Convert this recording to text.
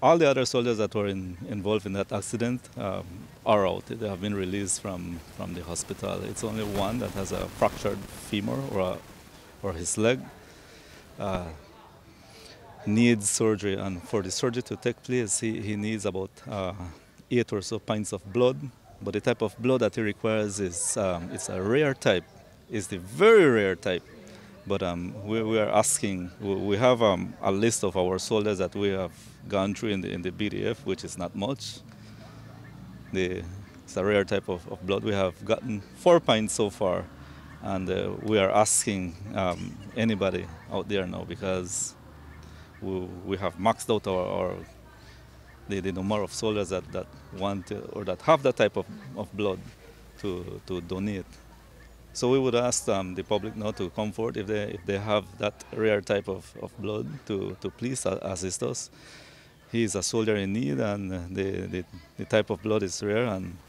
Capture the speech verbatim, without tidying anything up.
All the other soldiers that were in, involved in that accident um, are out. They have been released from, from the hospital. It's only one that has a fractured femur or, a, or his leg. Uh, needs surgery, and for the surgery to take place, he, he needs about uh, eight or so pints of blood. But the type of blood that he requires is um, it's a rare type. It's the very rare type. But um, we, we are asking, we have um, a list of our soldiers that we have gone through in the, in the B D F, which is not much. The, it's a rare type of, of blood. We have gotten four pints so far, and uh, we are asking um, anybody out there now, because we, we have maxed out our, our the, the number of soldiers that, that want uh, or that have that type of, of blood to, to donate. So we would ask um, the public now to come forward if they, if they have that rare type of, of blood to, to please assist us. He is a soldier in need, and the, the, the type of blood is rare, and